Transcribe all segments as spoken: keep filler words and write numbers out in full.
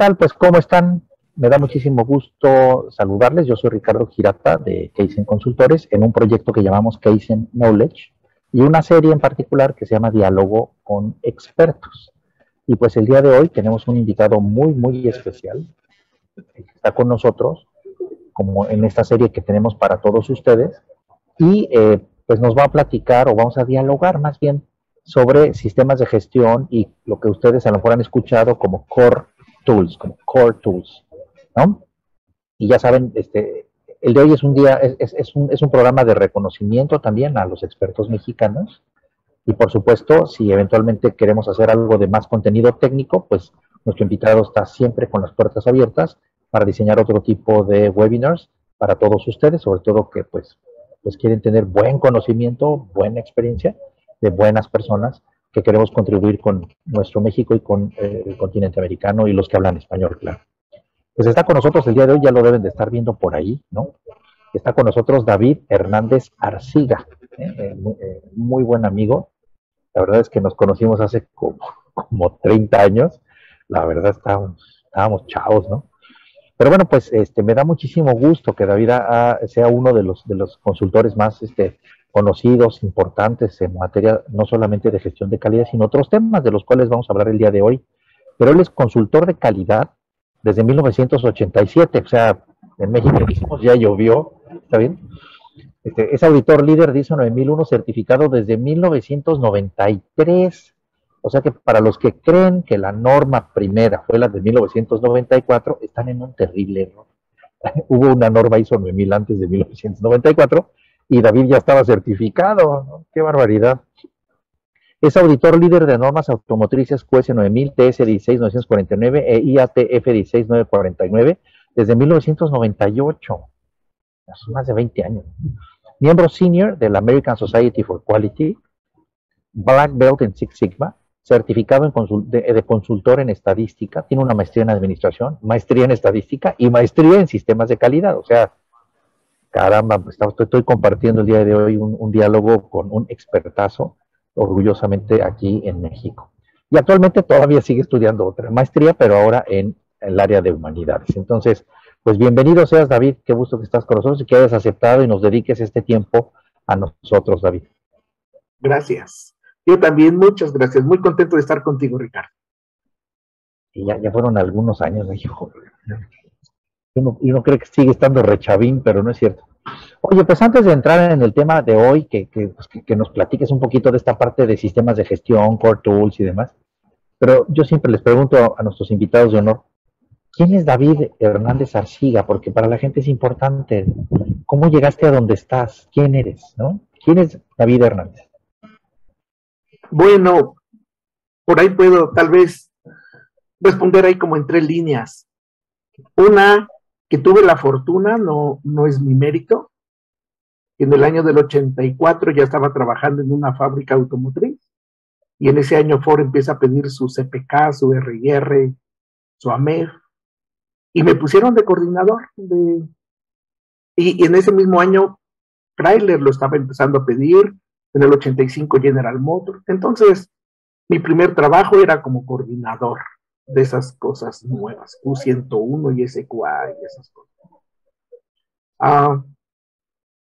tal? Pues, ¿cómo están? Me da muchísimo gusto saludarles. Yo soy Ricardo Hirata de Keisen Consultores en un proyecto que llamamos Keisen Knowledge y una serie en particular que se llama Diálogo con Expertos. Y pues el día de hoy tenemos un invitado muy, muy especial que está con nosotros, como en esta serie que tenemos para todos ustedes, y eh, pues nos va a platicar, o vamos a dialogar más bien, sobre sistemas de gestión y lo que ustedes a lo mejor han escuchado como Core Tools, como Core Tools, ¿no? Y ya saben, este, el de hoy es un día, es, es, es, un, es un programa de reconocimiento también a los expertos mexicanos. Y por supuesto, si eventualmente queremos hacer algo de más contenido técnico, pues nuestro invitado está siempre con las puertas abiertas para diseñar otro tipo de webinars para todos ustedes, sobre todo que pues, pues quieren tener buen conocimiento, buena experiencia de buenas personas que queremos contribuir con nuestro México y con eh, el continente americano y los que hablan español, claro. Pues está con nosotros el día de hoy, ya lo deben de estar viendo por ahí, ¿no? Está con nosotros David Hernández Arciga, ¿eh? Eh, muy, eh, muy buen amigo. La verdad es que nos conocimos hace como, como treinta años. La verdad estábamos, estábamos chavos, ¿no? Pero bueno, pues este, me da muchísimo gusto que David a, a, sea uno de los, de los consultores más este, conocidos, importantes en materia no solamente de gestión de calidad, sino otros temas de los cuales vamos a hablar el día de hoy. Pero él es consultor de calidad desde mil novecientos ochenta y siete, o sea, en México ya llovió, ¿está bien? Este, es auditor líder de ISO nueve mil uno, certificado desde mil novecientos noventa y tres. O sea que para los que creen que la norma primera fue la de mil novecientos noventa y cuatro, están en un terrible error. Hubo una norma ISO nueve mil antes de mil novecientos noventa y cuatro y David ya estaba certificado, ¿no? ¡Qué barbaridad! Es auditor líder de normas automotrices Q S nueve mil, T S uno seis nueve cuatro nueve e I A T F uno seis nueve cuatro nueve desde mil novecientos noventa y ocho. Son más de veinte años. Miembro senior de la American Society for Quality, Black Belt en Six Sigma, certificado en consult de, de consultor en estadística, tiene una maestría en administración, maestría en estadística y maestría en sistemas de calidad. O sea, caramba, pues, estoy, estoy compartiendo el día de hoy un, un diálogo con un expertazo, orgullosamente aquí en México. Y actualmente todavía sigue estudiando otra maestría, pero ahora en, en el área de humanidades. Entonces, pues bienvenido seas, David. Qué gusto que estás con nosotros y que hayas aceptado y nos dediques este tiempo a nosotros, David. Gracias. Yo también, muchas gracias. Muy contento de estar contigo, Ricardo. Y ya, ya fueron algunos años, ¿no? Hijo, uno, uno cree que sigue estando rechavín, pero no es cierto. Oye, pues antes de entrar en el tema de hoy, que, que, pues que, que nos platiques un poquito de esta parte de sistemas de gestión, Core Tools y demás, pero yo siempre les pregunto a nuestros invitados de honor, ¿quién es David Hernández Arciga? Porque para la gente es importante. ¿Cómo llegaste a donde estás? ¿Quién eres, no? ¿Quién es David Hernández? Bueno, por ahí puedo tal vez responder ahí como en tres líneas. Una, que tuve la fortuna, no, no es mi mérito. En el año del ochenta y cuatro ya estaba trabajando en una fábrica automotriz y en ese año Ford empieza a pedir su C P K, su R y R, su A M E F, y me pusieron de coordinador. De, y, y en ese mismo año Chrysler lo estaba empezando a pedir, en el ochenta y cinco General Motors. Entonces, mi primer trabajo era como coordinador de esas cosas nuevas, Q ciento uno y S Q A y esas cosas. Ah,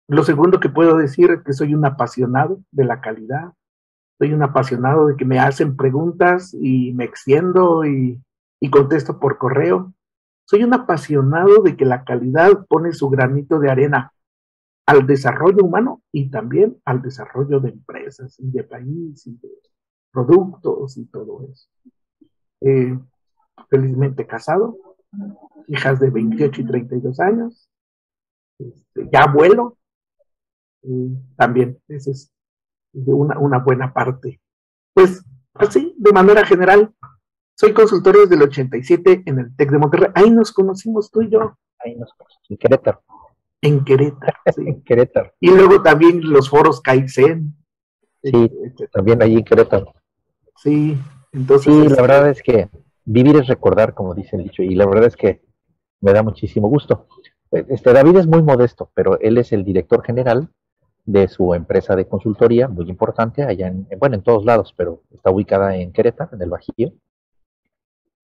lo segundo que puedo decir es que soy un apasionado de la calidad, soy un apasionado de que me hacen preguntas y me extiendo y, y contesto por correo. Soy un apasionado de que la calidad pone su granito de arena al desarrollo humano y también al desarrollo de empresas y de país y de productos y todo eso. Eh, felizmente casado, hijas de veintiocho y treinta y dos años, este, ya abuelo, eh, también, esa es de una, una buena parte. Pues así, de manera general, soy consultor desde el ochenta y siete en el TEC de Monterrey. Ahí nos conocimos tú y yo. Ahí nos conocimos, en Querétaro. En Querétaro, sí. En Querétaro. Y luego también los foros Kaizen. Sí, etcétera. También allí en Querétaro. Sí. Entonces, sí, la verdad es que vivir es recordar, como dice el dicho, y la verdad es que me da muchísimo gusto. Este, David es muy modesto, pero él es el director general de su empresa de consultoría, muy importante, allá en, bueno, en todos lados, pero está ubicada en Querétaro, en el Bajío.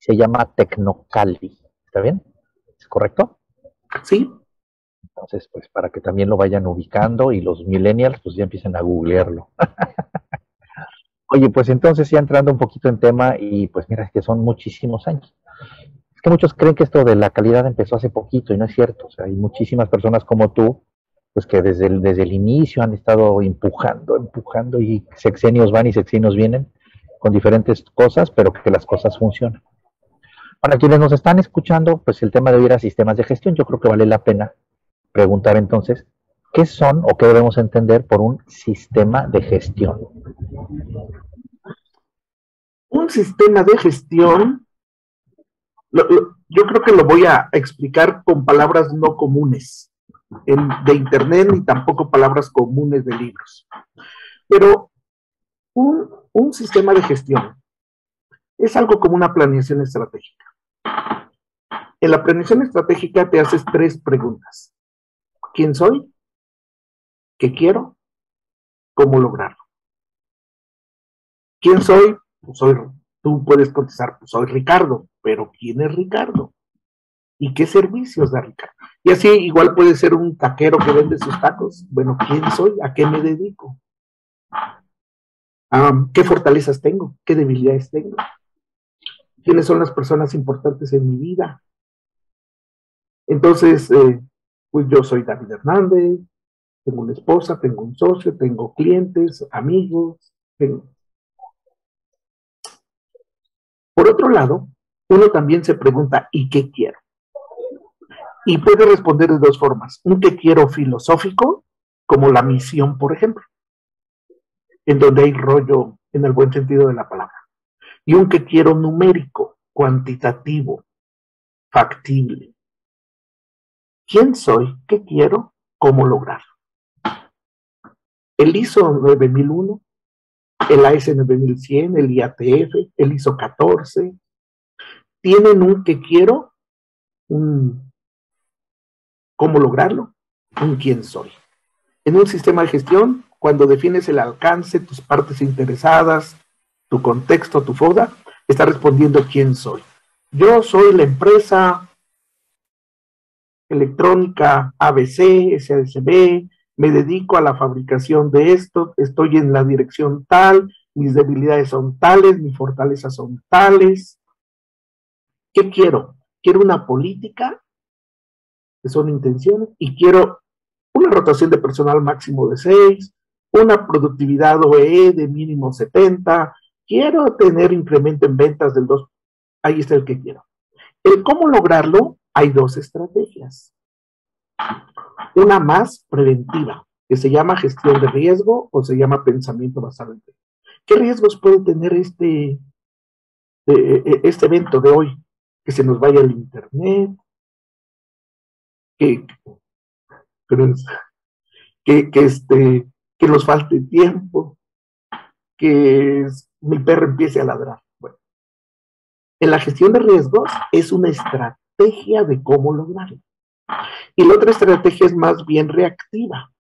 se llama Tecnocali, ¿está bien? ¿Es correcto? Sí. Entonces, pues para que también lo vayan ubicando y los millennials pues ya empiecen a googlearlo. Oye, pues entonces ya entrando un poquito en tema, y pues mira, es que son muchísimos años. Es que muchos creen que esto de la calidad empezó hace poquito y no es cierto. O sea, hay muchísimas personas como tú, pues que desde el, desde el inicio han estado empujando, empujando y sexenios van y sexenios vienen con diferentes cosas, pero que las cosas funcionan. Para quienes nos están escuchando, pues el tema de hoy era sistemas de gestión. Yo creo que vale la pena preguntar entonces, ¿qué son o qué debemos entender por un sistema de gestión? Un sistema de gestión, lo, lo, yo creo que lo voy a explicar con palabras no comunes en, de internet, ni tampoco palabras comunes de libros. Pero un, un sistema de gestión es algo como una planeación estratégica. En la planeación estratégica te haces tres preguntas. ¿Quién soy? ¿Qué quiero? ¿Cómo lograrlo? ¿Quién soy? Pues soy, tú puedes contestar, pues soy Ricardo, pero ¿quién es Ricardo? ¿Y qué servicios da Ricardo? Y así igual puede ser un taquero que vende sus tacos. Bueno, ¿quién soy? ¿A qué me dedico? Um, ¿Qué fortalezas tengo? ¿Qué debilidades tengo? ¿Quiénes son las personas importantes en mi vida? Entonces, eh, pues yo soy David Hernández. Tengo una esposa, tengo un socio, tengo clientes, amigos. Tengo... Por otro lado, uno también se pregunta, ¿y qué quiero? Y puede responder de dos formas. Un qué quiero filosófico, como la misión, por ejemplo, en donde hay rollo en el buen sentido de la palabra. Y un qué quiero numérico, cuantitativo, factible. ¿Quién soy? ¿Qué quiero? ¿Cómo lograrlo? El I S O nueve mil uno, el A S nueve mil cien, el I A T F, el I S O catorce, tienen un que quiero, un cómo lograrlo, un quién soy. En un sistema de gestión, cuando defines el alcance, tus partes interesadas, tu contexto, tu foda, está respondiendo quién soy. Yo soy la empresa electrónica A B C, S A S B, me dedico a la fabricación de esto, estoy en la dirección tal, mis debilidades son tales, mis fortalezas son tales. ¿Qué quiero? Quiero una política, que son intenciones, y quiero una rotación de personal máximo de seis, una productividad O E E de mínimo setenta, quiero tener incremento en ventas del dos, ahí está el que quiero. El cómo lograrlo, hay dos estrategias. Una más preventiva, que se llama gestión de riesgo o se llama pensamiento basado en riesgo. ¿Qué riesgos puede tener este, este evento de hoy? Que se nos vaya el internet, que, que, que, este, que nos falte tiempo, que mi perro empiece a ladrar. Bueno, en la gestión de riesgos es una estrategia de cómo lograrlo. Y la otra estrategia es más bien reactiva.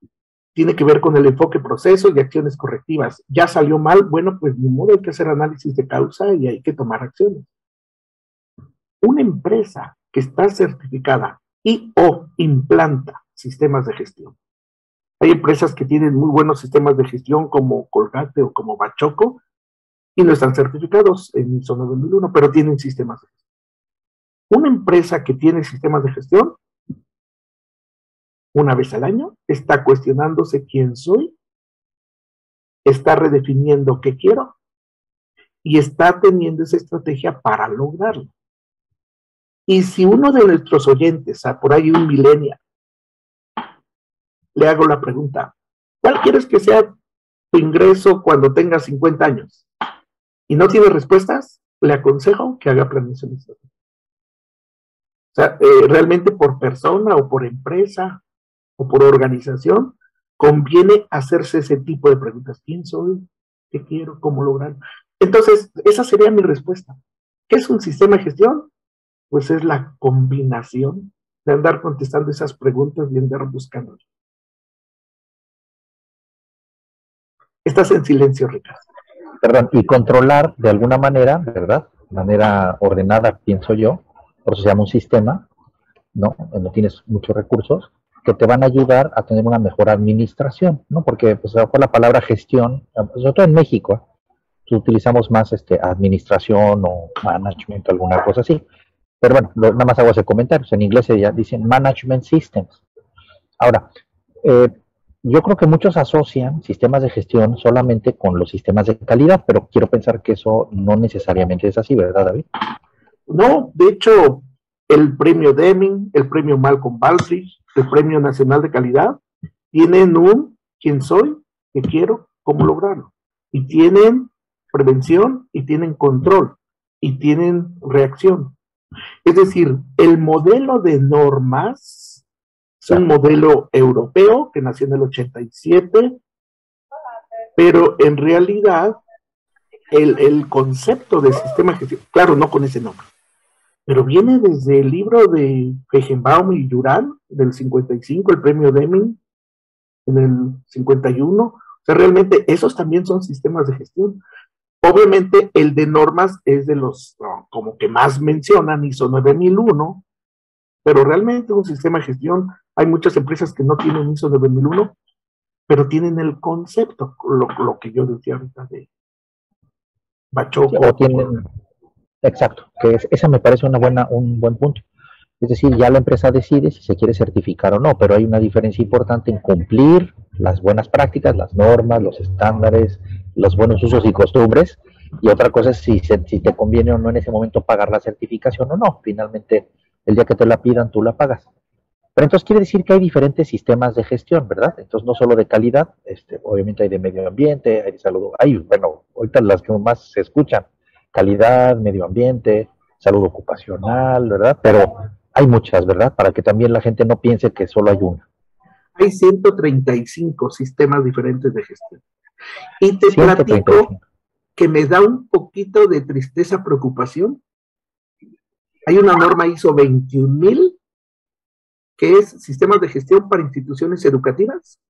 Tiene que ver con el enfoque, procesos y acciones correctivas. Ya salió mal, bueno, pues ni modo, hay que hacer análisis de causa y hay que tomar acciones. Una empresa que está certificada y o implanta sistemas de gestión. Hay empresas que tienen muy buenos sistemas de gestión como Colgate o como Bachoco y no están certificados en I S O nueve mil uno, pero tienen sistemas de gestión. Una empresa que tiene sistemas de gestión una vez al año, está cuestionándose quién soy, está redefiniendo qué quiero y está teniendo esa estrategia para lograrlo. Y si uno de nuestros oyentes, ah, por ahí un millennial, le hago la pregunta, ¿cuál quieres que sea tu ingreso cuando tengas cincuenta años? Y no tiene respuestas, le aconsejo que haga planeación estratégica. O sea, eh, realmente por persona o por empresa, o por organización, conviene hacerse ese tipo de preguntas. ¿Quién soy? ¿Qué quiero? ¿Cómo lograrlo? Entonces, esa sería mi respuesta. ¿Qué es un sistema de gestión? Pues es la combinación de andar contestando esas preguntas y andar buscando. Estás en silencio, Ricardo. Perdón, y controlar de alguna manera, ¿verdad? manera ordenada, pienso yo, por eso se llama un sistema, ¿no? Donde tienes muchos recursos que te van a ayudar a tener una mejor administración, ¿no? Porque, pues, a lo mejor la palabra gestión, sobre todo en México, ¿eh? utilizamos más este, administración o management, alguna cosa así. Pero bueno, lo, nada más hago ese comentario. O sea, en inglés ya dicen management systems. Ahora, eh, yo creo que muchos asocian sistemas de gestión solamente con los sistemas de calidad, pero quiero pensar que eso no necesariamente es así, ¿verdad, David? No, de hecho, el premio Deming, el premio Malcolm Baldrige, el Premio Nacional de Calidad, tienen un quién soy, qué quiero, cómo lograrlo. Y tienen prevención, y tienen control, y tienen reacción. Es decir, el modelo de normas es un modelo europeo que nació en el ochenta y siete, pero en realidad el, el concepto de sistema de gestión, claro, no con ese nombre, pero viene desde el libro de Feigenbaum y Durán, del cincuenta y cinco, el premio Deming, en el cincuenta y uno. O sea, realmente esos también son sistemas de gestión. Obviamente el de normas es de los, no, como que más mencionan, ISO nueve mil uno, pero realmente un sistema de gestión, hay muchas empresas que no tienen ISO nueve mil uno, pero tienen el concepto, lo, lo que yo decía ahorita de Bachoco. Sí, tienen... Exacto, que es, esa me parece una buena, un buen punto. Es decir, ya la empresa decide si se quiere certificar o no, pero hay una diferencia importante en cumplir las buenas prácticas, las normas, los estándares, los buenos usos y costumbres, y otra cosa es si, se, si te conviene o no en ese momento pagar la certificación o no. Finalmente, el día que te la pidan, tú la pagas. Pero entonces quiere decir que hay diferentes sistemas de gestión, ¿verdad? Entonces, no solo de calidad, este, obviamente hay de medio ambiente, hay de salud, hay, bueno, ahorita las que más se escuchan, calidad, medio ambiente, salud ocupacional, ¿verdad? Pero hay muchas, ¿verdad? Para que también la gente no piense que solo hay una. Hay ciento treinta y cinco sistemas diferentes de gestión. Y te platico que me da un poquito de tristeza, preocupación. Hay una norma ISO veintiún mil, que es sistemas de gestión para instituciones educativas.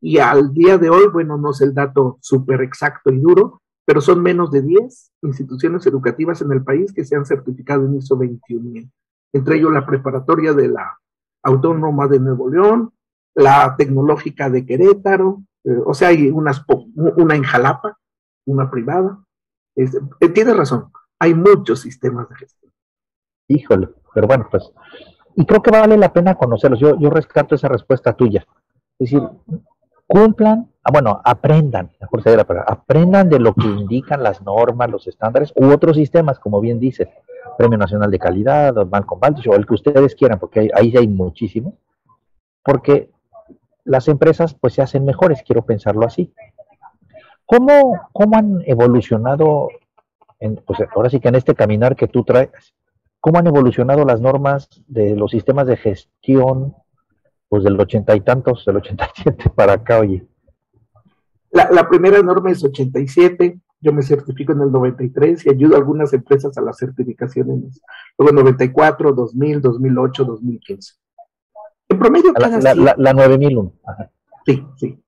Y al día de hoy, bueno, no es el dato súper exacto y duro, pero son menos de diez instituciones educativas en el país que se han certificado en ISO veintiún mil. Entre ellos la preparatoria de la Autónoma de Nuevo León, la tecnológica de Querétaro, eh, o sea, hay unas, una en Jalapa, una privada. Es, eh, tienes razón, hay muchos sistemas de gestión. Híjole, pero bueno, pues, y creo que vale la pena conocerlos. Yo, yo rescato esa respuesta tuya. Es decir, cumplan, ah, bueno, aprendan, mejor sería la palabra, aprendan de lo que indican las normas, los estándares u otros sistemas, como bien dice, Premio Nacional de Calidad, o Banco Baltico, o el que ustedes quieran, porque hay, ahí hay muchísimos, porque las empresas pues se hacen mejores, quiero pensarlo así. ¿Cómo, cómo han evolucionado, en, pues ahora sí que en este caminar que tú traes, cómo han evolucionado las normas de los sistemas de gestión? Pues del ochenta y tantos, del ochenta y siete para acá, oye. La, la primera norma es ochenta y siete, yo me certifico en el noventa y tres y ayudo a algunas empresas a las certificaciones. Luego noventa y cuatro, dos mil, dos mil ocho, dos mil quince. En promedio la, cada... La, siete, la, la nueve mil uno. Ajá. Sí, sí.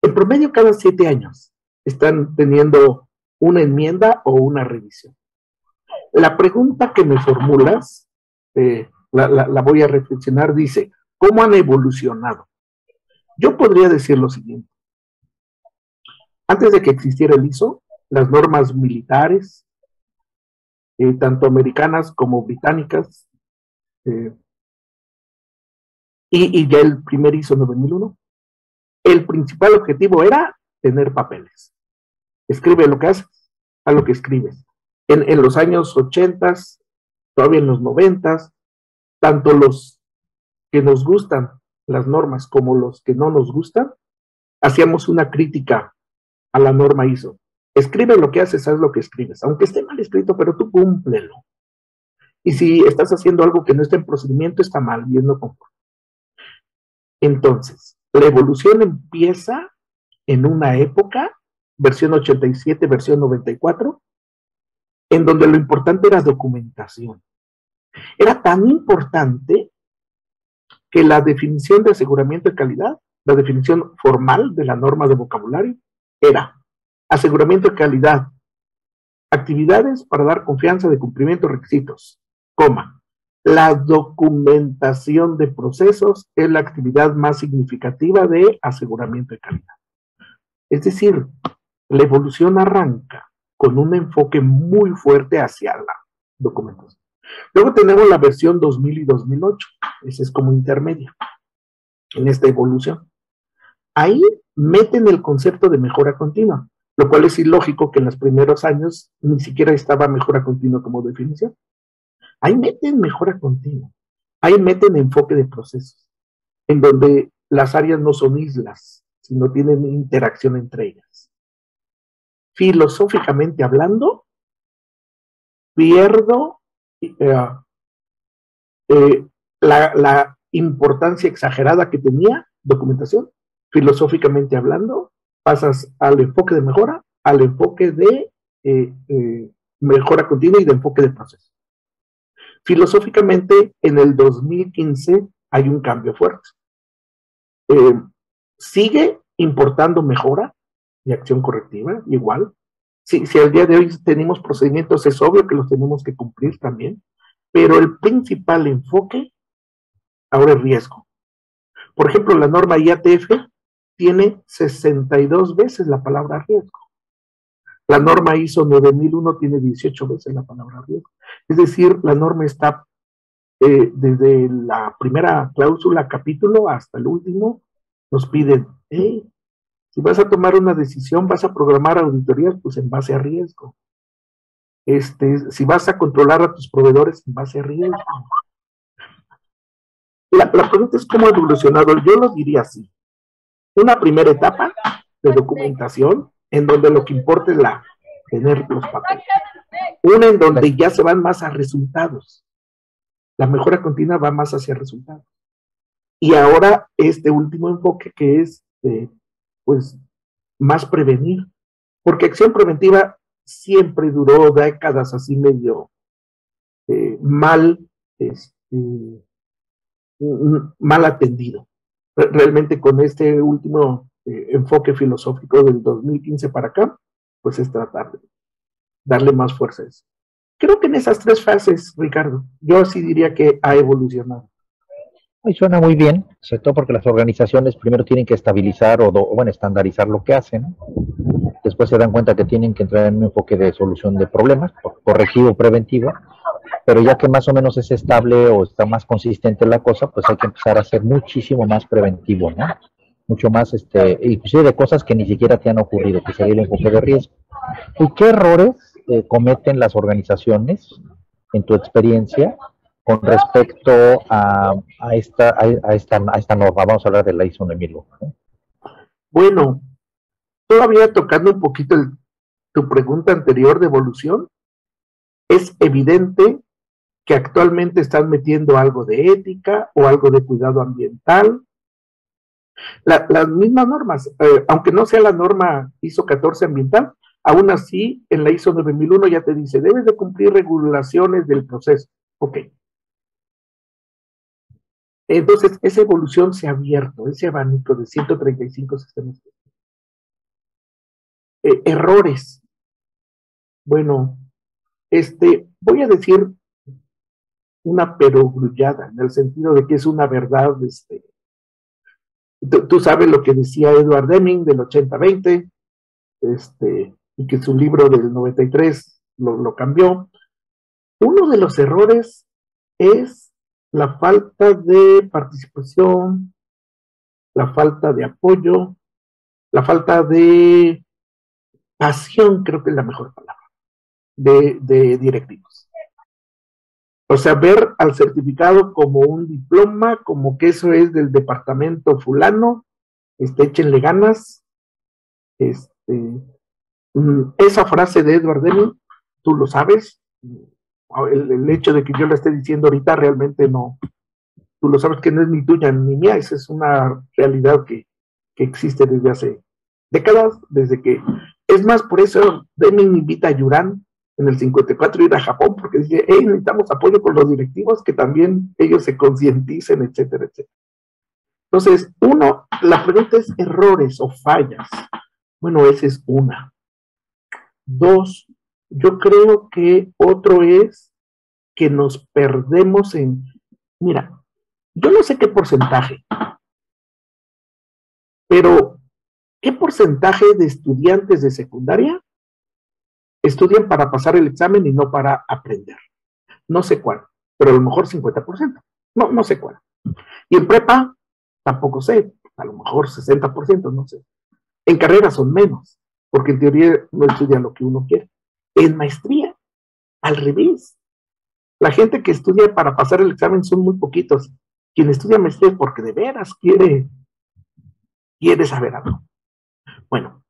En promedio cada siete años están teniendo una enmienda o una revisión. La pregunta que me formulas, eh, la, la, la voy a reflexionar, dice... ¿Cómo han evolucionado? Yo podría decir lo siguiente. Antes de que existiera el ISO, las normas militares, eh, tanto americanas como británicas, eh, y, y ya el primer ISO nueve mil uno, el principal objetivo era tener papeles. Escribe lo que haces, a lo que escribes. En, en los años ochenta, todavía en los noventa, tanto los que nos gustan las normas como los que no nos gustan, hacíamos una crítica a la norma ISO. Escribe lo que haces, haz lo que escribes, aunque esté mal escrito, pero tú cúmplelo. Y si estás haciendo algo que no está en procedimiento, está mal, y es no conforme. Entonces, la evolución empieza en una época, versión ochenta y siete, versión noventa y cuatro, en donde lo importante era documentación. Era tan importante que la definición de aseguramiento de calidad, la definición formal de la norma de vocabulario, era aseguramiento de calidad Actividades para dar confianza de cumplimiento de requisitos, coma. La documentación de procesos es la actividad más significativa de aseguramiento de calidad. Es decir, la evolución arranca con un enfoque muy fuerte hacia la documentación. Luego tenemos la versión dos mil y dos mil ocho, esa es como intermedia en esta evolución. Ahí meten el concepto de mejora continua, lo cual es ilógico que en los primeros años ni siquiera estaba mejora continua como definición. Ahí meten mejora continua, ahí meten enfoque de procesos, en donde las áreas no son islas, sino tienen interacción entre ellas. Filosóficamente hablando, pierdo eh, eh, la, la importancia exagerada que tenía documentación. Filosóficamente hablando, pasas al enfoque de mejora, al enfoque de eh, eh, mejora continua y de enfoque de proceso. Filosóficamente, en el dos mil quince hay un cambio fuerte. Eh, sigue importando mejora y acción correctiva, igual. Si, si al día de hoy tenemos procedimientos, es obvio que los tenemos que cumplir también, pero el principal enfoque ahora es riesgo. Por ejemplo, la norma I A T F tiene sesenta y dos veces la palabra riesgo. La norma ISO nueve mil uno tiene dieciocho veces la palabra riesgo. Es decir, la norma está eh, desde la primera cláusula, capítulo, hasta el último, nos piden, hey, si vas a tomar una decisión, vas a programar auditorías, pues en base a riesgo. Este, si vas a controlar a tus proveedores, en base a riesgo. La, la pregunta es cómo ha evolucionado. Yo lo diría así. Una primera etapa de documentación, en donde lo que importa es la, tener los papeles. Una en donde ya se van más a resultados. La mejora continua va más hacia resultados. Y ahora este último enfoque que es, eh, pues, más prevenir. Porque acción preventiva siempre duró décadas así medio eh, mal, este, mal atendido. Realmente con este último Eh, enfoque filosófico del dos mil quince para acá, pues es tratar de darle más fuerza a eso. Creo que en esas tres fases, Ricardo, yo sí diría que ha evolucionado. Y suena muy bien, sobre todo porque las organizaciones primero tienen que estabilizar o, do, bueno, estandarizar lo que hacen, después se dan cuenta que tienen que entrar en un enfoque de solución de problemas, correctivo, preventivo, pero ya que más o menos es estable o está más consistente la cosa, pues hay que empezar a ser muchísimo más preventivo, ¿no? Mucho más, este, inclusive de cosas que ni siquiera te han ocurrido, que sería el enfoque de riesgo. ¿Y qué errores eh, cometen las organizaciones, en tu experiencia, con respecto a, a, esta, a, a, esta, a esta norma? Vamos a hablar de la ISO nueve mil uno. ¿Eh? Bueno, todavía tocando un poquito el, tu pregunta anterior de evolución, es evidente que actualmente están metiendo algo de ética o algo de cuidado ambiental. La, las mismas normas, eh, aunque no sea la norma ISO catorce ambiental, aún así en la ISO nueve mil uno ya te dice, debes de cumplir regulaciones del proceso. Ok. Entonces, esa evolución se ha abierto, ese abanico de ciento treinta y cinco sistemas. Eh, errores. Bueno, este, voy a decir una perogrullada, en el sentido de que es una verdad, este, Tú, tú sabes lo que decía Edward Deming del ochenta veinte, este, y que su libro del noventa y tres lo, lo cambió. Uno de los errores es la falta de participación, la falta de apoyo, la falta de pasión, creo que es la mejor palabra, de, de directivos. O sea, ver al certificado como un diploma, como que eso es del departamento fulano, este, échenle ganas. Este, esa frase de Edward Deming, tú lo sabes, el, el hecho de que yo la esté diciendo ahorita realmente no, tú lo sabes que no es ni tuya ni mía, esa es una realidad que, que existe desde hace décadas, desde que, es más, por eso Deming invita a Durán, en el cincuenta y cuatro ir a Japón, porque dice, hey, necesitamos apoyo con los directivos, que también ellos se concienticen, etcétera, etcétera. Entonces, uno, la pregunta es errores o fallas. Bueno, esa es una. Dos, Yo creo que otro es que nos perdemos en... Mira, yo no sé qué porcentaje, pero ¿qué porcentaje de estudiantes de secundaria estudian para pasar el examen y no para aprender? No sé cuál, pero a lo mejor cincuenta por ciento. No, no sé cuál. Y en prepa, tampoco sé, a lo mejor sesenta por ciento, no sé. En carrera son menos, porque en teoría no estudia lo que uno quiere. En maestría, al revés. La gente que estudia para pasar el examen son muy poquitos. Quien estudia maestría es porque de veras quiere, quiere saber algo. Bueno,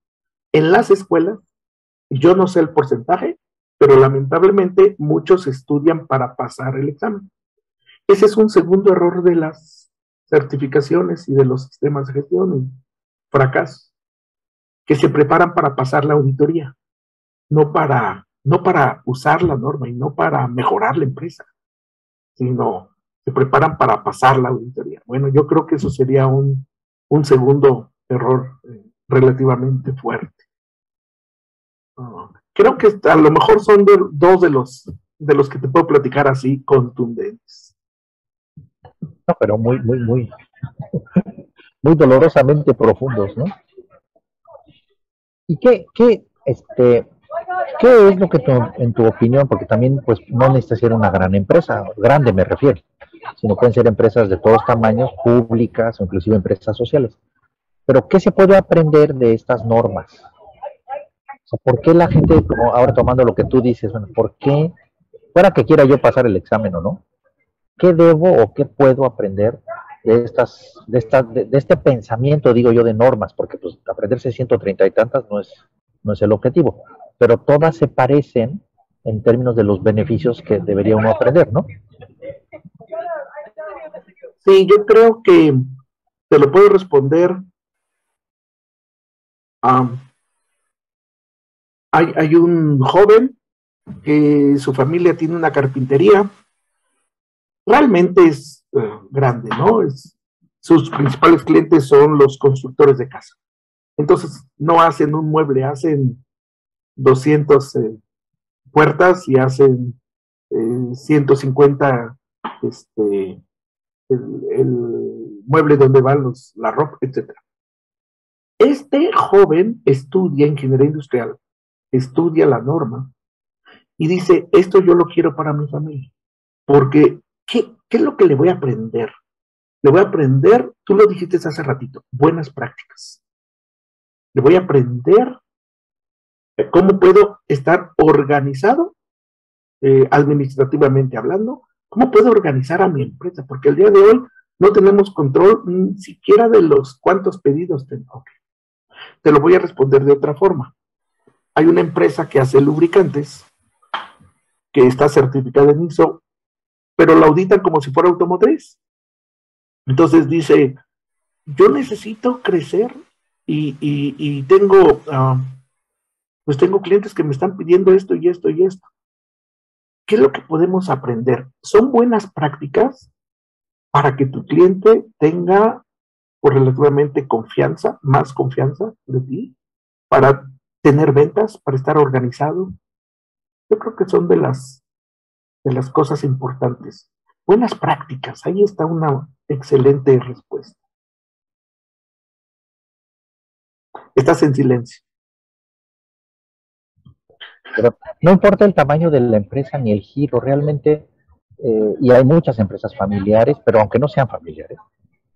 en las escuelas, yo no sé el porcentaje, pero lamentablemente muchos estudian para pasar el examen. Ese es un segundo error de las certificaciones y de los sistemas de gestión y fracasos, que se preparan para pasar la auditoría, no para, no para usar la norma y no para mejorar la empresa, sino se preparan para pasar la auditoría. Bueno, yo creo que eso sería un, un segundo error eh, relativamente fuerte. Oh, creo que a lo mejor son de, dos de los, de los que te puedo platicar así contundentes. No, pero muy, muy, muy, muy dolorosamente profundos, ¿no? ¿Y qué, qué, este, qué es lo que tu, en tu opinión, porque también pues no necesita ser una gran empresa, grande me refiero, sino pueden ser empresas de todos tamaños, públicas o inclusive empresas sociales, pero qué se puede aprender de estas normas? O sea, ¿por qué la gente, como ahora tomando lo que tú dices, bueno, por qué, fuera que quiera yo pasar el examen o no, ¿qué debo o qué puedo aprender de estas, de estas, de, de este pensamiento, digo yo, de normas? Porque pues aprenderse ciento treinta y tantas no es, no es el objetivo, pero todas se parecen en términos de los beneficios que debería uno aprender, ¿no? Sí, yo creo que te lo puedo responder. Um, hay, hay un joven que su familia tiene una carpintería. Realmente es eh, grande, ¿no? Es, sus principales clientes son los constructores de casa. Entonces, no hacen un mueble, hacen doscientas eh, puertas y hacen eh, ciento cincuenta este, el, el mueble donde van los, la ropa, etcétera. Este joven estudia ingeniería industrial, estudia la norma y dice, esto yo lo quiero para mi familia, porque ¿Qué, ¿Qué es lo que le voy a aprender? Le voy a aprender, tú lo dijiste hace ratito, buenas prácticas. Le voy a aprender cómo puedo estar organizado, eh, administrativamente hablando, cómo puedo organizar a mi empresa, porque el día de hoy no tenemos control ni siquiera de los cuántos pedidos tengo. Okay. Te lo voy a responder de otra forma. Hay una empresa que hace lubricantes, que está certificada en I S O, pero la auditan como si fuera automotriz. Entonces dice, yo necesito crecer y, y, y tengo, uh, pues tengo clientes que me están pidiendo esto y esto y esto. ¿Qué es lo que podemos aprender? Son buenas prácticas para que tu cliente tenga pues, relativamente confianza, más confianza de ti, para tener ventas, para estar organizado. Yo creo que son de las... de las cosas importantes. Buenas prácticas, ahí está una excelente respuesta. Estás en silencio. Pero no importa el tamaño de la empresa ni el giro, realmente, eh, y hay muchas empresas familiares, pero aunque no sean familiares,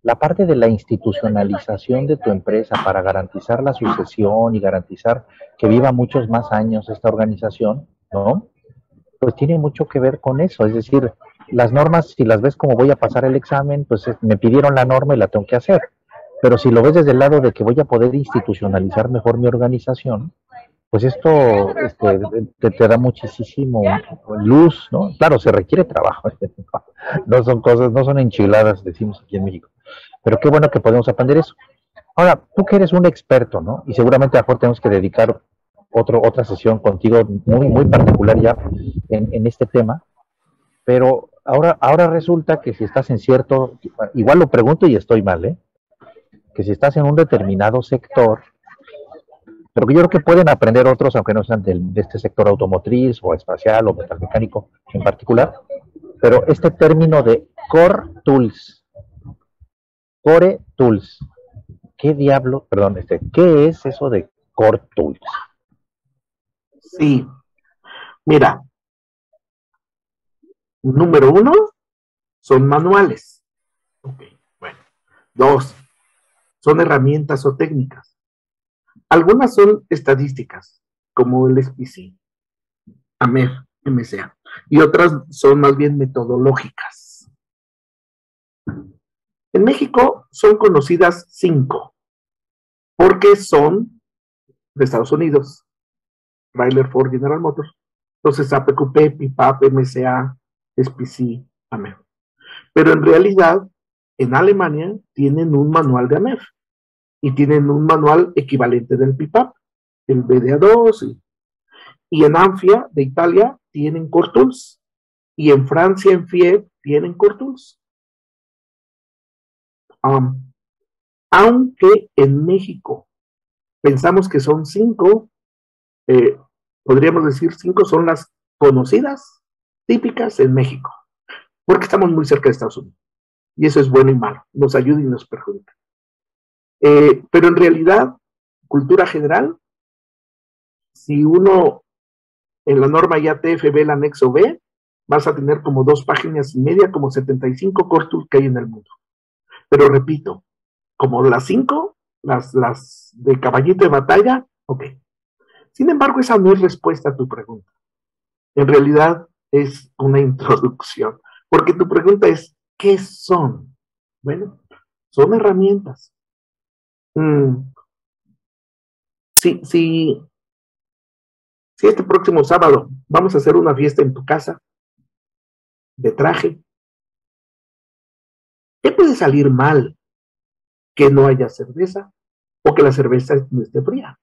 la parte de la institucionalización de tu empresa para garantizar la sucesión y garantizar que viva muchos más años esta organización, ¿no? Pues tiene mucho que ver con eso, es decir, las normas, si las ves como voy a pasar el examen, pues me pidieron la norma y la tengo que hacer, pero si lo ves desde el lado de que voy a poder institucionalizar mejor mi organización, pues esto este, te, te da muchísimo luz, ¿no? Claro, se requiere trabajo, no son cosas, no son enchiladas, decimos aquí en México, pero qué bueno que podemos aprender eso. Ahora, tú que eres un experto, ¿no? Y seguramente a lo mejor tenemos que dedicar Otro, otra sesión contigo muy, muy particular ya en, en este tema, pero ahora, ahora resulta que si estás en cierto, igual lo pregunto y estoy mal, ¿eh? Que si estás en un determinado sector, pero que yo creo que pueden aprender otros, aunque no sean del, de este sector automotriz o espacial o metalmecánico en particular. Pero este término de Core Tools, Core Tools, ¿qué diablo, perdón, este, qué es eso de Core Tools? Sí, mira, número uno, son manuales. Ok, bueno. Dos, son herramientas o técnicas. Algunas son estadísticas, como el S P C, A M E F, M S A, y otras son más bien metodológicas. En México son conocidas cinco, porque son de Estados Unidos, Chrysler, Ford, General Motors. Entonces A P Q P, P P A P, M S A, S P C, A M E F. Pero en realidad, en Alemania tienen un manual de A M E F y tienen un manual equivalente del P P A P, el B D A dos. Y, y en ANFIA de Italia tienen Core Tools, y en Francia, en F I E B, tienen Core Tools. Um, aunque en México pensamos que son cinco, eh, podríamos decir cinco son las conocidas, típicas en México, porque estamos muy cerca de Estados Unidos. Y eso es bueno y malo, nos ayuda y nos perjudica. Eh, pero en realidad, cultura general, si uno en la norma I A T F ve el anexo B, vas a tener como dos páginas y media, como setenta y cinco Core Tools que hay en el mundo. Pero repito, como las cinco, las, las de caballito de batalla, ok. Sin embargo, esa no es respuesta a tu pregunta. En realidad, es una introducción, porque tu pregunta es, ¿qué son? Bueno, son herramientas. Mm. Si, si, si este próximo sábado vamos a hacer una fiesta en tu casa de traje, ¿qué puede salir mal? Que no haya cerveza, o que la cerveza no esté fría,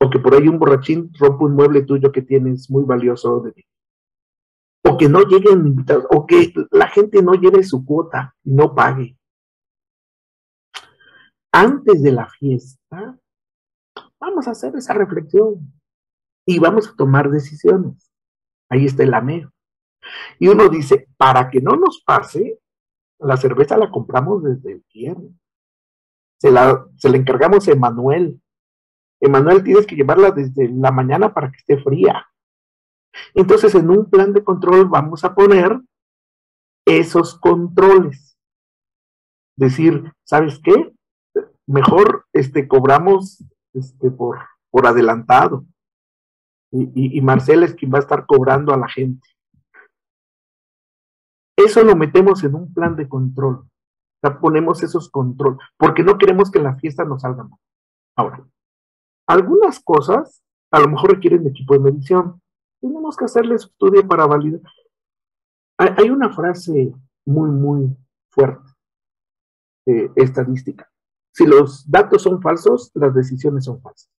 o que por ahí un borrachín rompa un mueble tuyo que tienes muy valioso de ti, o que no lleguen invitados, o que la gente no lleve su cuota y no pague. Antes de la fiesta, vamos a hacer esa reflexión y vamos a tomar decisiones. Ahí está el ameo. Y uno dice, para que no nos pase, la cerveza la compramos desde el viernes. Se la, se la encargamos a Emanuel. Emanuel, tienes que llevarla desde la mañana para que esté fría. Entonces, en un plan de control vamos a poner esos controles. Decir, ¿sabes qué? Mejor este, cobramos este, por, por adelantado. Y, y, y Marcela es quien va a estar cobrando a la gente. Eso lo metemos en un plan de control. O sea, ponemos esos controles, porque no queremos que la fiesta nos salga mal. Ahora, algunas cosas a lo mejor requieren de equipo de medición. Tenemos que hacerles estudio para validar. Hay una frase muy, muy fuerte, eh, estadística. Si los datos son falsos, las decisiones son falsas.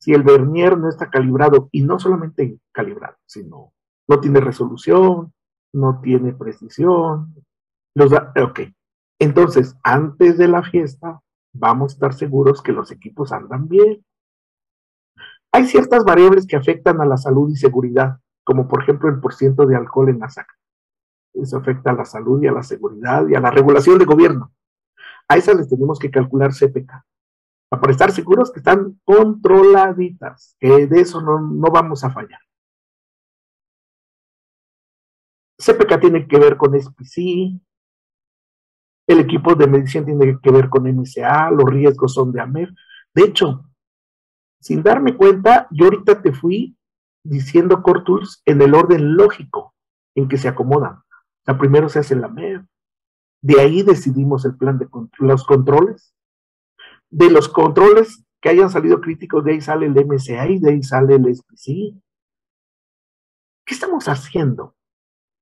Si el vernier no está calibrado, y no solamente calibrado, sino no tiene resolución, no tiene precisión. Los da ok. Entonces, antes de la fiesta, vamos a estar seguros que los equipos andan bien. Hay ciertas variables que afectan a la salud y seguridad, como por ejemplo el porciento de alcohol en la sangre. Eso afecta a la salud y a la seguridad y a la regulación de gobierno. A esas les tenemos que calcular C P K, para estar seguros que están controladitas, que de eso no, no vamos a fallar. C P K tiene que ver con S P C, el equipo de medición tiene que ver con M S A, los riesgos son de A M E F. De hecho, sin darme cuenta, yo ahorita te fui diciendo Core Tools en el orden lógico en que se acomodan. O sea, primero se hace la M E D, de ahí decidimos el plan de cont los controles. De los controles que hayan salido críticos, de ahí sale el M S A y de ahí sale el S P C. ¿Qué estamos haciendo?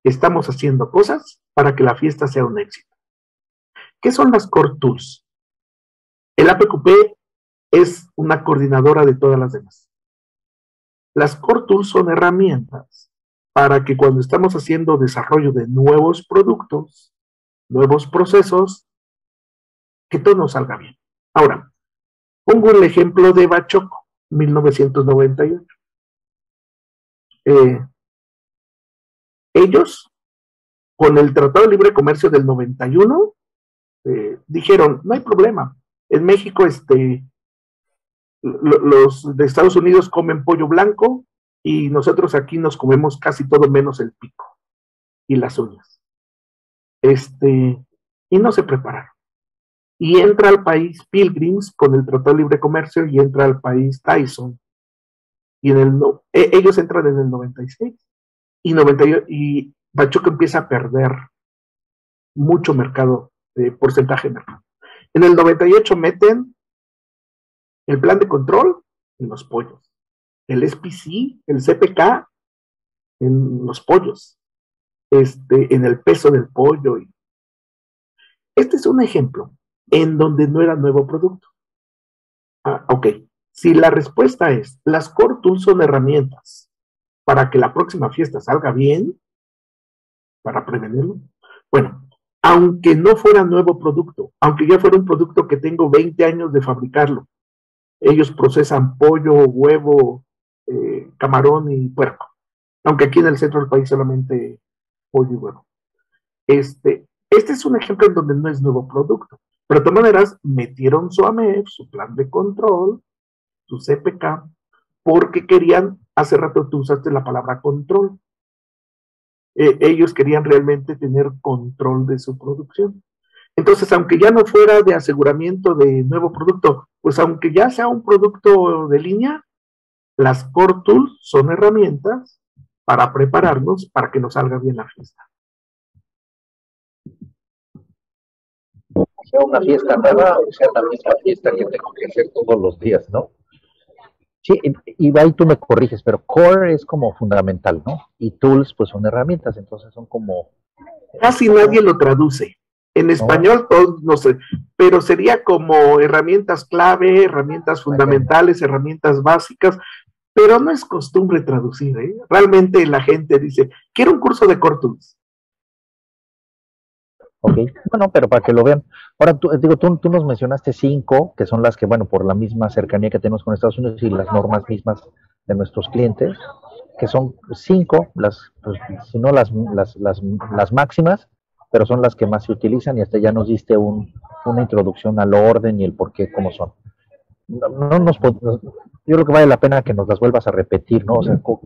Estamos haciendo cosas para que la fiesta sea un éxito. ¿Qué son las Core Tools? El A P Q P es una coordinadora de todas las demás. Las Core Tools son herramientas para que cuando estamos haciendo desarrollo de nuevos productos, nuevos procesos, que todo nos salga bien. Ahora, Pongo el ejemplo de Bachoco, mil novecientos noventa y ocho. Eh, ellos, con el Tratado de Libre Comercio del noventa y uno, eh, dijeron, no hay problema. En México, este, los de Estados Unidos comen pollo blanco y nosotros aquí nos comemos casi todo menos el pico y las uñas. Este, y no se prepararon. Y entra al país Pilgrims con el Tratado de Libre Comercio y entra al país Tyson. Y en el no, e, ellos entran en el noventa y seis y, noventa y, y Bachoco empieza a perder mucho mercado, eh, porcentaje de mercado. En el noventa y ocho meten el plan de control en los pollos, el S P C, el C P K en los pollos, este, en el peso del pollo. Y... Este es un ejemplo en donde no era nuevo producto. Ah, ok. Si la respuesta es, las Core Tools son herramientas para que la próxima fiesta salga bien, para prevenirlo. Bueno, aunque no fuera nuevo producto, aunque ya fuera un producto que tengo veinte años de fabricarlo, ellos procesan pollo, huevo, eh, camarón y puerco. Aunque aquí en el centro del país solamente pollo y huevo. Este, este es un ejemplo en donde no es nuevo producto. Pero de todas maneras, metieron su A M E F, su plan de control, su C P K, porque querían, hace rato tú usaste la palabra control. Eh, ellos querían realmente tener control de su producción. Entonces, aunque ya no fuera de aseguramiento de nuevo producto, pues aunque ya sea un producto de línea, las Core Tools son herramientas para prepararnos para que nos salga bien la fiesta. Sea una fiesta nueva, o sea también la fiesta que tengo que hacer todos los días, ¿no? Sí, Ibai, tú me corriges, pero Core es como fundamental, ¿no? Y Tools, pues son herramientas, entonces son como... Casi nadie lo traduce. En español, todos, no sé, pero sería como herramientas clave, herramientas fundamentales, herramientas básicas, pero no es costumbre traducir, ¿eh? Realmente la gente dice, quiero un curso de Core Tools. Ok, bueno, pero para que lo vean. Ahora, tú, digo, tú, tú nos mencionaste cinco, que son las que, bueno, por la misma cercanía que tenemos con Estados Unidos y las normas mismas de nuestros clientes, que son cinco, las, pues, si no las, las, las, las máximas, pero son las que más se utilizan y hasta ya nos diste un, una introducción al orden y el por qué, cómo son. No, no nos, yo creo que vale la pena que nos las vuelvas a repetir, ¿no? O sea, cu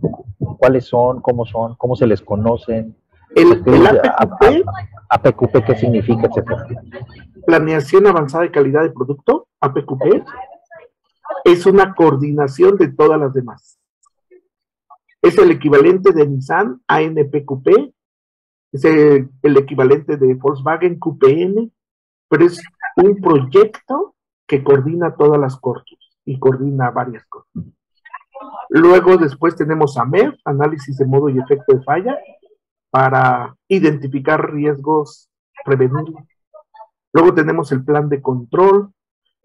cuáles son, cómo son, cómo se les conocen. El, el A P Q P, A P Q P, ¿qué significa, etcétera? Planeación Avanzada de Calidad de Producto, A P Q P, es una coordinación de todas las demás. Es el equivalente de Nissan, A N P Q P, es el, el equivalente de Volkswagen Q P N, pero es un proyecto que coordina todas las cortes y coordina varias cortes. Luego después tenemos A M E F, Análisis de Modo y Efecto de Falla, para identificar riesgos, prevenirlos. Luego tenemos el plan de control.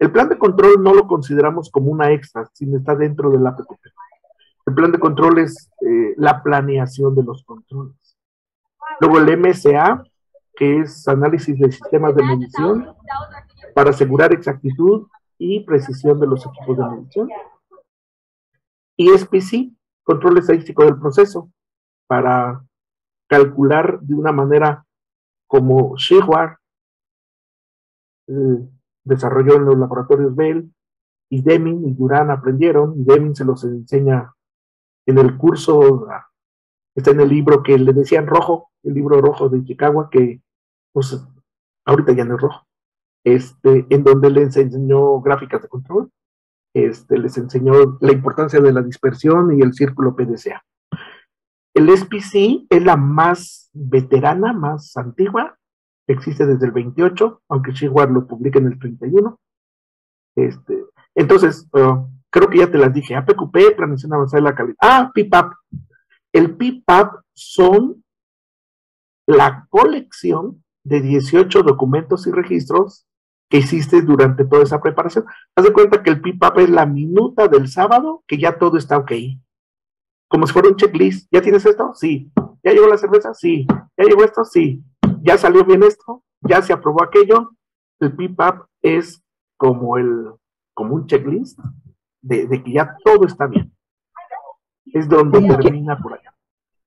El plan de control no lo consideramos como una extra, sino está dentro del A P Q P. El plan de control es eh, la planeación de los controles. Luego el M S A, que es análisis de sistemas de medición para asegurar exactitud y precisión de los equipos de medición. Y S P C, control estadístico del proceso, para calcular de una manera como Shewhart eh, desarrolló en los laboratorios Bell, y Deming y Durán aprendieron, y Deming se los enseña en el curso, está en el libro que le decían rojo, el libro rojo de Chicago, que pues ahorita ya no es rojo, este, en donde les enseñó gráficas de control, este, les enseñó la importancia de la dispersión y el círculo P D C A. El S P C es la más veterana, más antigua, existe desde el veintiocho, aunque Shewhart lo publica en el treinta y uno. Este, entonces, uh, creo que ya te las dije, A P Q P, Planeación Avanzada de la Calidad. Ah, P P A P. El P P A P son la colección de dieciocho documentos y registros que hiciste durante toda esa preparación. Haz de cuenta que el P P A P es la minuta del sábado, que ya todo está ok. Como si fuera un checklist. ¿Ya tienes esto? Sí. ¿Ya llegó la cerveza? Sí. ¿Ya llegó esto? Sí. ¿Ya salió bien esto? ¿Ya se aprobó aquello? El P P A P es como el como un checklist de, de que ya todo está bien. Es donde ¿Y termina qué, por allá.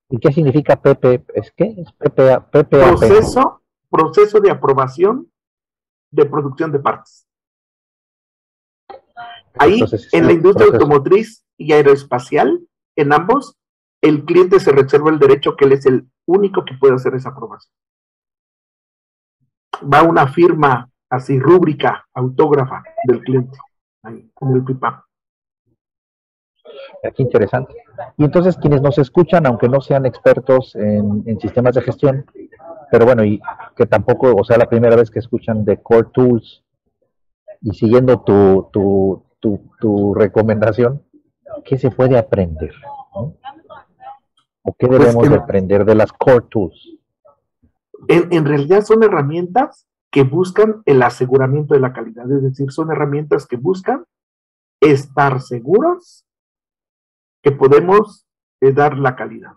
¿Y qué significa P P? ¿Es qué? Es P P A, P P A P. Proceso, proceso de aprobación de producción de partes. Ahí, Entonces, en la industria proceso. automotriz y aeroespacial, en ambos, el cliente se reserva el derecho que él es el único que puede hacer esa aprobación. Va una firma así, rúbrica, autógrafa del cliente, ahí, en el P P A P. Aquí interesante. Y entonces quienes nos escuchan, aunque no sean expertos en, en sistemas de gestión, pero bueno, y que tampoco, o sea, la primera vez que escuchan de Core Tools y siguiendo tu, tu, tu, tu recomendación, ¿qué se puede aprender? ¿No? ¿O qué debemos pues que, de aprender de las Core Tools? En, en realidad son herramientas que buscan el aseguramiento de la calidad, es decir, son herramientas que buscan estar seguros que podemos eh, dar la calidad.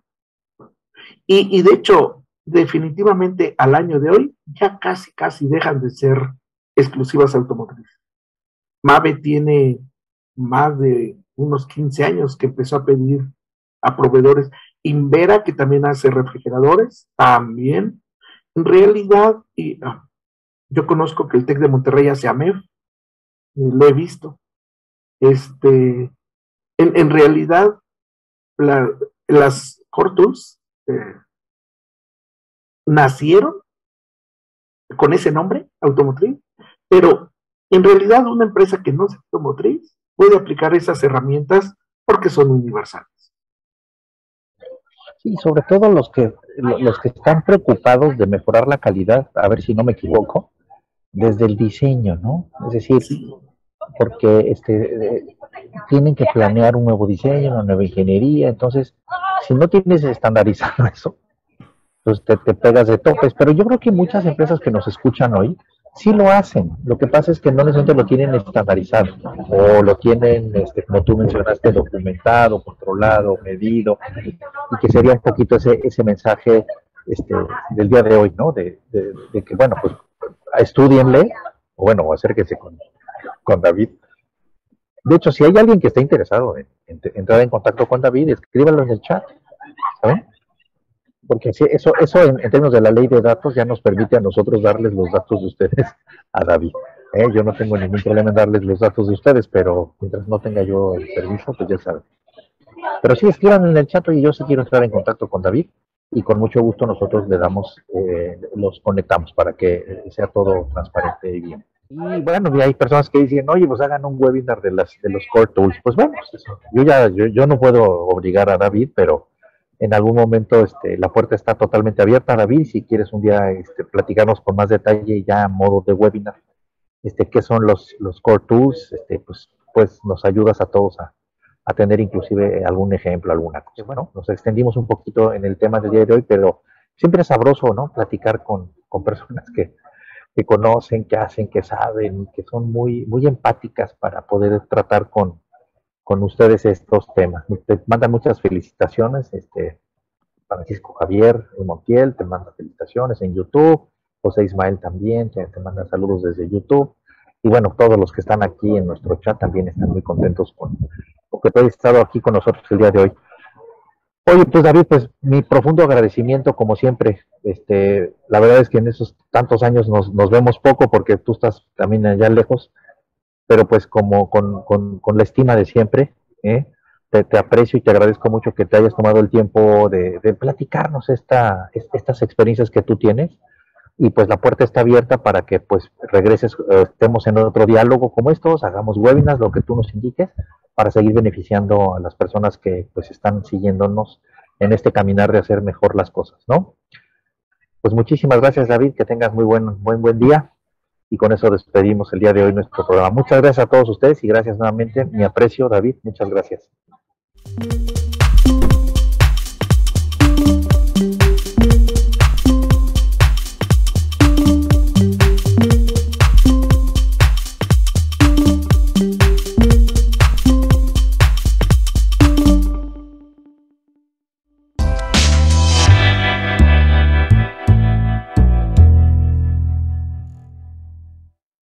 Y, y de hecho, definitivamente al año de hoy, ya casi, casi dejan de ser exclusivas automotrices. M A V E tiene más de unos quince años que empezó a pedir a proveedores. Invera, que también hace refrigeradores, también. En realidad, y, ah, yo conozco que el TEC de Monterrey hace A M E F, lo he visto. Este, en, en realidad, la, las Core Tools eh, nacieron con ese nombre, automotriz, pero en realidad una empresa que no es automotriz puede aplicar esas herramientas porque son universales. Sí, sobre todo los que, los que están preocupados de mejorar la calidad, a ver si no me equivoco, desde el diseño, ¿no? Es decir, sí. porque este eh, tienen que planear un nuevo diseño, una nueva ingeniería, entonces, si no tienes estandarizado eso, pues te, te pegas de topes. Pero yo creo que muchas empresas que nos escuchan hoy sí lo hacen, lo que pasa es que no necesariamente lo tienen estandarizado, o lo tienen, este, como tú mencionaste, documentado, controlado, medido, y que sería un poquito ese, ese mensaje este, del día de hoy, ¿no? De, de, de que, bueno, pues, estudienle, o bueno, acérquense con, con David. De hecho, si hay alguien que esté interesado en, en entrar en contacto con David, escríbalo en el chat, ¿saben? Porque eso, eso en, en términos de la ley de datos ya nos permite a nosotros darles los datos de ustedes a David. ¿Eh? Yo no tengo ningún problema en darles los datos de ustedes, pero mientras no tenga yo el permiso, pues ya saben. Pero sí, escriban en el chat, y yo sí quiero entrar en contacto con David, y con mucho gusto nosotros le damos, eh, los conectamos para que sea todo transparente y bien. Y bueno, y hay personas que dicen, oye, pues hagan un webinar de las de los Core Tools. Pues bueno, pues yo ya yo, yo no puedo obligar a David, pero en algún momento este, la puerta está totalmente abierta, David, si quieres un día este, platicarnos con más detalle ya a modo de webinar, este, qué son los, los Core Tools, este, pues, pues nos ayudas a todos a, a tener inclusive algún ejemplo, alguna cosa. Bueno, nos extendimos un poquito en el tema del día de hoy, pero siempre es sabroso, ¿no? Platicar con, con personas que, que conocen, que hacen, que saben, que son muy, muy empáticas para poder tratar con con ustedes estos temas. Te mandan muchas felicitaciones, este Francisco Javier Montiel, te manda felicitaciones en YouTube, José Ismael también, te, te manda saludos desde YouTube, y bueno, todos los que están aquí en nuestro chat también están muy contentos con lo que has estado aquí con nosotros el día de hoy. Oye, pues David, pues mi profundo agradecimiento como siempre. Este, la verdad es que en esos tantos años nos, nos vemos poco porque tú estás también allá lejos, pero pues como con, con, con la estima de siempre, ¿eh? te, te aprecio y te agradezco mucho que te hayas tomado el tiempo de, de platicarnos esta, estas experiencias que tú tienes, y pues la puerta está abierta para que pues regreses, estemos en otro diálogo como estos, hagamos webinars, lo que tú nos indiques, para seguir beneficiando a las personas que pues están siguiéndonos en este caminar de hacer mejor las cosas, ¿no? Pues muchísimas gracias, David, que tengas muy buen, buen, buen día. Y con eso despedimos el día de hoy nuestro programa. Muchas gracias a todos ustedes y gracias nuevamente. Mi aprecio, David. Muchas gracias.